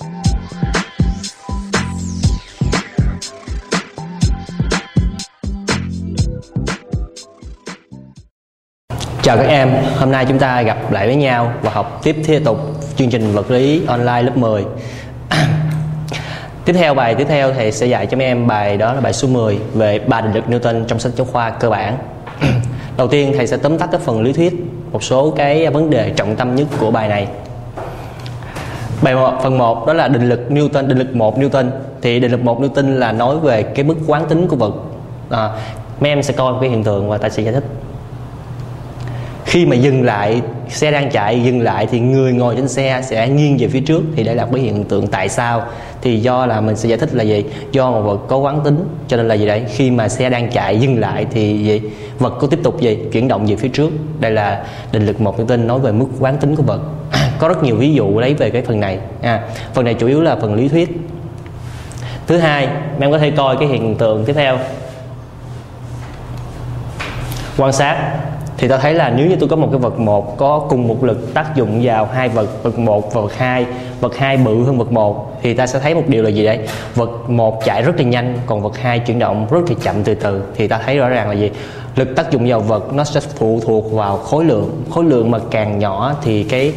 Chào các em, hôm nay chúng ta gặp lại với nhau và học tiếp tục chương trình vật lý online lớp 10. Bài tiếp theo thầy sẽ dạy cho mấy em bài đó là bài số 10 về 3 định luật Newton trong sách giáo khoa cơ bản. Đầu tiên thầy sẽ tóm tắt các phần lý thuyết, một số cái vấn đề trọng tâm nhất của bài này. Bài 1, phần 1 đó là định luật Newton, định luật 1 Newton. Thì định luật 1 Newton là nói về cái mức quán tính của vật. Mấy em sẽ coi cái hiện tượng và ta sẽ giải thích. Khi mà dừng lại, xe đang chạy dừng lại thì người ngồi trên xe sẽ nghiêng về phía trước, thì đây là cái hiện tượng tại sao? Thì do là mình sẽ giải thích là gì? Do một vật có quán tính, cho nên là gì đấy? Khi mà xe đang chạy dừng lại thì gì? Vật có tiếp tục gì? Chuyển động về phía trước. Đây là định luật 1 Newton nói về mức quán tính của vật. Có rất nhiều ví dụ lấy về cái phần này. Phần này chủ yếu là phần lý thuyết. Thứ hai, em có thể coi cái hiện tượng tiếp theo. Quan sát. Thì ta thấy là nếu như tôi có một cái vật 1 có cùng một lực tác dụng vào hai vật, vật 1 và vật 2 bự hơn vật 1, thì ta sẽ thấy một điều là gì đấy? Vật 1 chạy rất là nhanh, còn vật 2 chuyển động rất là chậm từ từ. Thì ta thấy rõ ràng là gì? Lực tác dụng vào vật nó sẽ phụ thuộc vào khối lượng mà càng nhỏ thì gây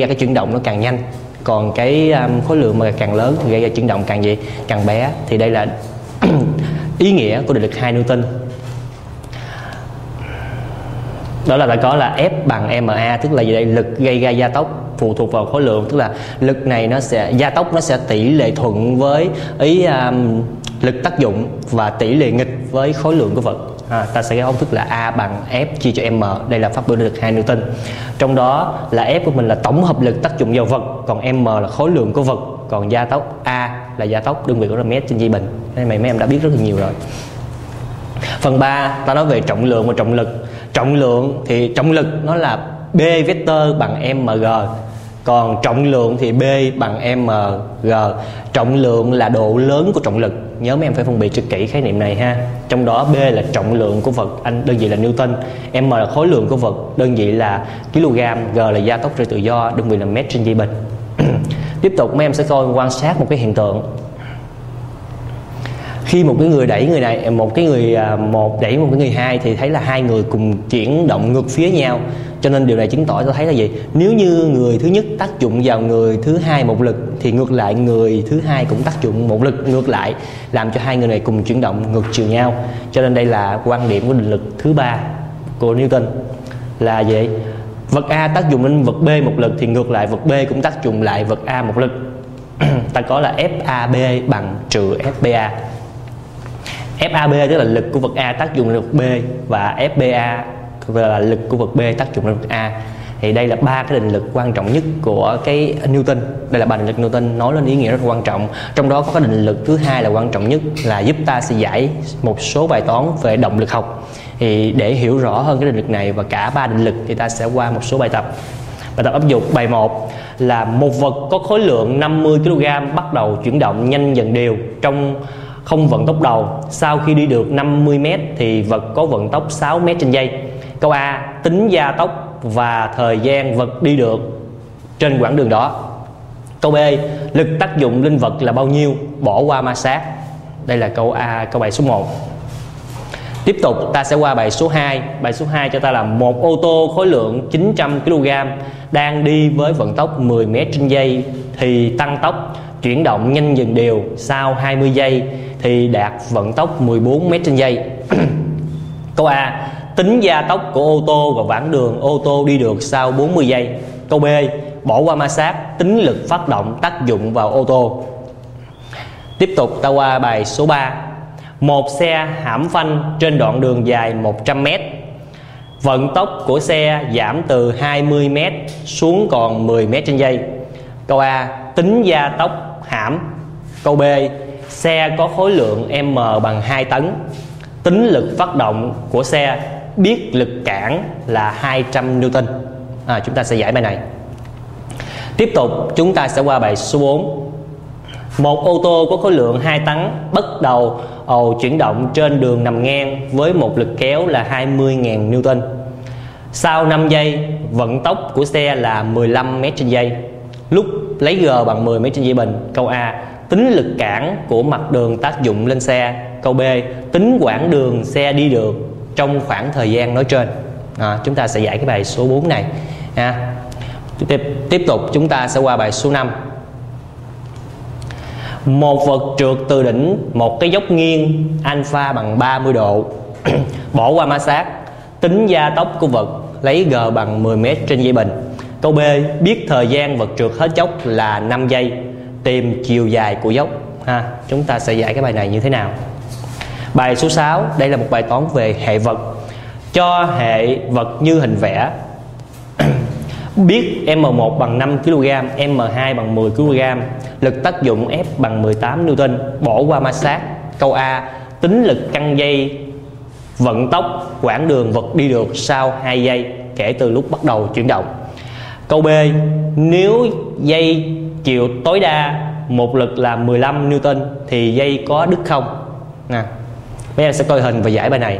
ra cái chuyển động nó càng nhanh, còn cái khối lượng mà càng lớn thì gây ra chuyển động càng bé. Thì đây là ý nghĩa của định luật 2 Newton. Đó là đã có là F bằng MA, tức là gì đây? Lực gây ra gia tốc phụ thuộc vào khối lượng, tức là lực này nó sẽ gia tốc, nó sẽ tỷ lệ thuận với lực tác dụng và tỷ lệ nghịch với khối lượng của vật. Ta sẽ có công thức là A bằng F chia cho M. Đây là pháp biểu định luật 2 Newton. Trong đó là F của mình là tổng hợp lực tác dụng vào vật, còn M là khối lượng của vật, còn gia tốc A là gia tốc, đơn vị của là mét trên dây bình. Nên mấy em đã biết rất là nhiều rồi. Phần 3 ta nói về trọng lượng và trọng lực. Trọng lượng thì trọng lực nó là B vector bằng mg, còn trọng lượng thì B bằng mg. Trọng lượng là độ lớn của trọng lực. Nhớ mấy em phải phân biệt cho kỹ khái niệm này ha. Trong đó B là trọng lượng của vật, đơn vị là Newton, M là khối lượng của vật, đơn vị là kg, G là gia tốc rơi tự do, đơn vị là mét trên dây bình. Tiếp tục mấy em sẽ coi quan sát một cái hiện tượng. Khi một cái người đẩy người này, một đẩy một cái người hai thì thấy là hai người cùng chuyển động ngược phía nhau, cho nên điều này chứng tỏ cho thấy là gì? Nếu như người thứ nhất tác dụng vào người thứ hai một lực thì ngược lại người thứ hai cũng tác dụng một lực ngược lại, làm cho hai người này cùng chuyển động ngược chiều nhau. Cho nên đây là quan điểm của định luật thứ ba của Newton là vậy. Vật A tác dụng lên vật B một lực thì ngược lại vật B cũng tác dụng lại vật A một lực. Ta có là FAB bằng trừ FBA. FAB tức là lực của vật A tác dụng lên vật B, và FBA là lực của vật B tác dụng lên vật A. Thì đây là ba cái định luật quan trọng nhất của cái Newton. Đây là ba định luật Newton nói lên ý nghĩa rất quan trọng. Trong đó có cái định luật thứ hai là quan trọng nhất, là giúp ta sẽ giải một số bài toán về động lực học. Thì để hiểu rõ hơn cái định luật này và cả ba định luật thì ta sẽ qua một số bài tập. Bài tập áp dụng bài 1 là một vật có khối lượng 50 kg bắt đầu chuyển động nhanh dần đều trong không vận tốc đầu. Sau khi đi được 50 m thì vật có vận tốc 6 m/giây. Câu A, tính gia tốc và thời gian vật đi được trên quãng đường đó. Câu B, lực tác dụng lên vật là bao nhiêu, bỏ qua ma sát. Đây là câu bài số 1. Tiếp tục ta sẽ qua bài số 2. Bài số 2 cho ta là một ô tô khối lượng 900 kg đang đi với vận tốc 10 m/giây thì tăng tốc, chuyển động nhanh dần đều, sau 20 giây thì đạt vận tốc 14 m/giây. Câu A, tính gia tốc của ô tô và quãng đường ô tô đi được sau 40 giây. Câu B, bỏ qua ma sát, tính lực phát động tác dụng vào ô tô. Tiếp tục ta qua bài số 3. Một xe hãm phanh trên đoạn đường dài 100 m. Vận tốc của xe giảm từ 20 m xuống còn 10 m/giây. Câu A, tính gia tốc hãm. Câu B, xe có khối lượng M bằng 2 tấn. Tính lực phát động của xe, biết lực cản là 200 N. Chúng ta sẽ giải bài này. Tiếp tục chúng ta sẽ qua bài số 4. Một ô tô có khối lượng 2 tấn bắt đầu chuyển động trên đường nằm ngang với một lực kéo là 20.000 N. Sau 5 giây, vận tốc của xe là 15 m/giây. Lúc lấy G bằng 10 m trên dây bình. Câu A, tính lực cản của mặt đường tác dụng lên xe. Câu B, tính quãng đường xe đi được trong khoảng thời gian nói trên. Chúng ta sẽ giải cái bài số 4 này. Tiếp tục chúng ta sẽ qua bài số 5. Một vật trượt từ đỉnh một cái dốc nghiêng alpha bằng 30 độ. Bỏ qua ma sát, tính gia tốc của vật, lấy G bằng 10m trên dây bình. Câu B, biết thời gian vật trượt hết dốc là 5 giây, tìm chiều dài của dốc. Chúng ta sẽ giải cái bài này như thế nào? Bài số 6, đây là một bài toán về hệ vật. Cho hệ vật như hình vẽ. Biết M1 bằng 5 kg, M2 bằng 10 kg, lực tác dụng F bằng 18 Newton. Bỏ qua ma sát. Câu A, tính lực căng dây, vận tốc, quãng đường vật đi được sau 2 giây kể từ lúc bắt đầu chuyển động. Câu B, nếu dây chịu tối đa một lực là 15 Newton thì dây có đứt không? Bây giờ sẽ coi hình và giải bài này.